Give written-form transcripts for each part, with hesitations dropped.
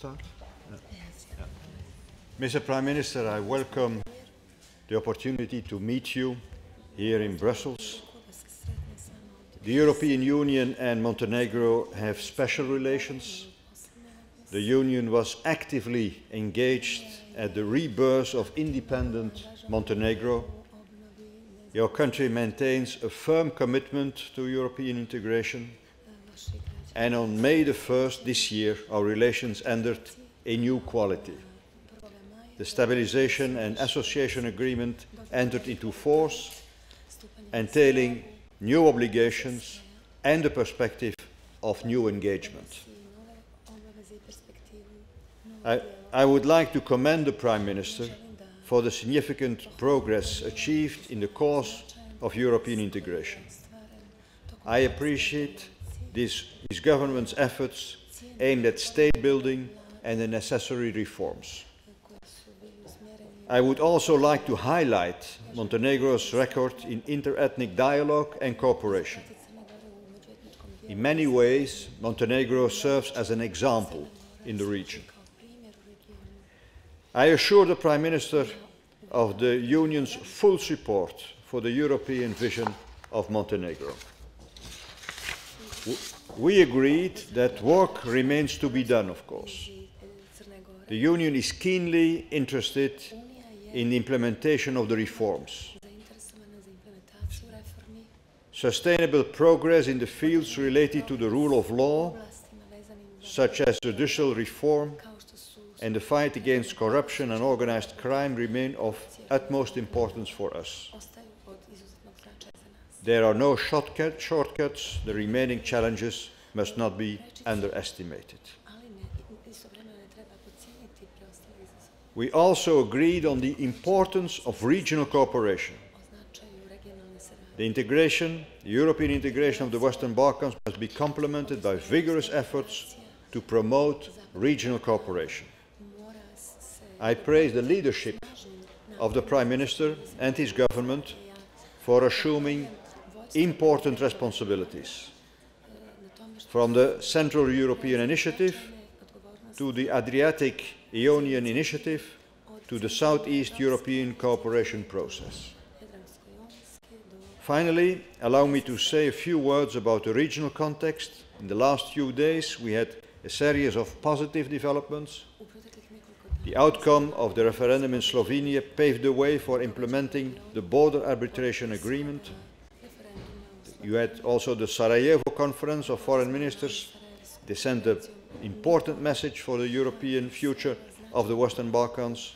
start? Yeah. Yes. Yeah. Mr. Prime Minister, I welcome the opportunity to meet you here in Brussels. The European Union and Montenegro have special relations. The Union was actively engaged at the rebirth of independent Montenegro. Your country maintains a firm commitment to European integration, and on May the 1st this year, our relations entered a new quality. The Stabilization and Association Agreement entered into force, entailing new obligations and the perspective of new engagement. I would like to commend the Prime Minister for the significant progress achieved in the course of European integration. I appreciate this government's efforts aimed at state building and the necessary reforms. I would also like to highlight Montenegro's record in inter-ethnic dialogue and cooperation. In many ways, Montenegro serves as an example in the region. I assure the Prime Minister of the Union's full support for the European vision of Montenegro. We agreed that work remains to be done, of course. The Union is keenly interested in the implementation of the reforms. Sustainable progress in the fields related to the rule of law, such as judicial reform and the fight against corruption and organized crime, remain of utmost importance for us. There are no shortcuts. The remaining challenges must not be underestimated. We also agreed on the importance of regional cooperation. The European integration of the Western Balkans must be complemented by vigorous efforts to promote regional cooperation. I praise the leadership of the Prime Minister and his government for assuming important responsibilities, from the Central European Initiative to the Adriatic Ionian Initiative to the Southeast European cooperation process. Finally, allow me to say a few words about the regional context. In the last few days, we had a series of positive developments. The outcome of the referendum in Slovenia paved the way for implementing the border arbitration agreement. You had also the Sarajevo Conference of Foreign Ministers. They sent an important message for the European future of the Western Balkans.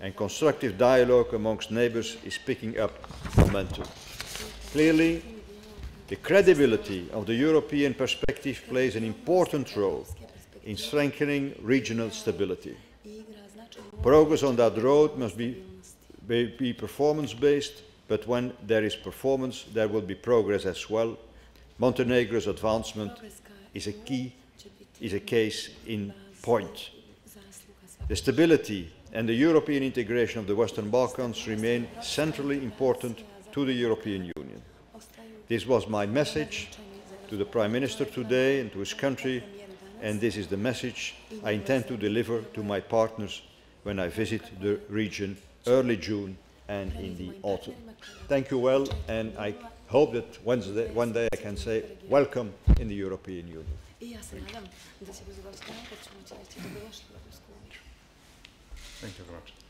And constructive dialogue amongst neighbors is picking up momentum. Clearly, the credibility of the European perspective plays an important role in strengthening regional stability. Progress on that road must be performance-based, but when there is performance, there will be progress as well. Montenegro's advancement is a case in point. The stability and the European integration of the Western Balkans remain centrally important to the European Union. This was my message to the Prime Minister today and to his country, and this is the message I intend to deliver to my partners when I visit the region early June and in the autumn. Thank you well, and I hope that one day I can say welcome in the European Union. Thank you very much.